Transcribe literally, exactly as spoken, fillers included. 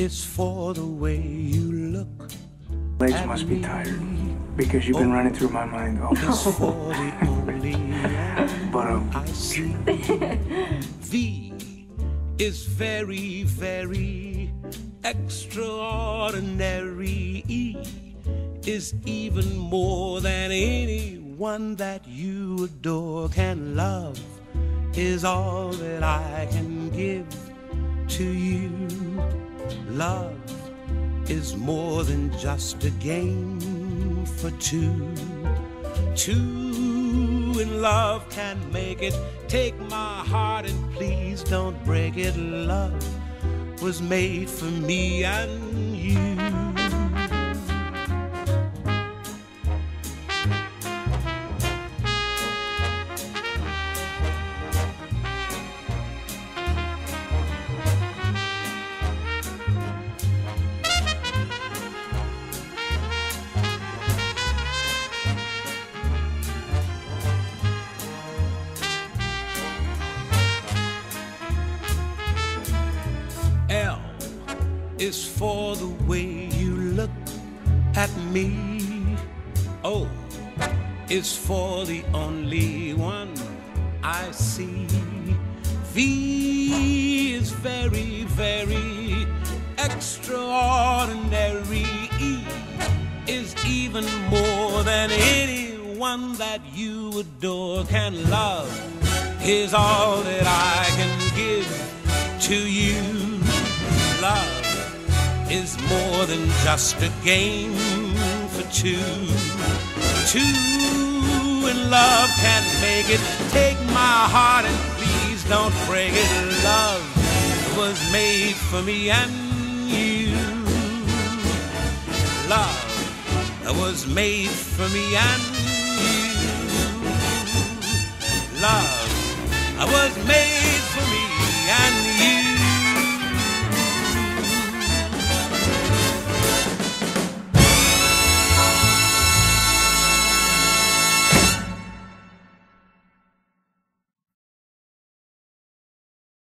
It's for the way you look. Legs must be tired because you've been running through my mind all day. But um, V is very, very extraordinary. E is even more than anyone that you adore can love. Is all that I can give to you. Love is more than just a game for two. Two in love can make it. Take my heart and please don't break it. Love was made for me and you. L is for the way you look at me. O is for the only one I see. V is very, very extraordinary. E is even more than anyone that you adore can love. Is all that I can give to you. Love is more than just a game for two. Two in love can make it. Take my heart and please don't break it. Love was made for me and you. Love was made for me and you. Love was made.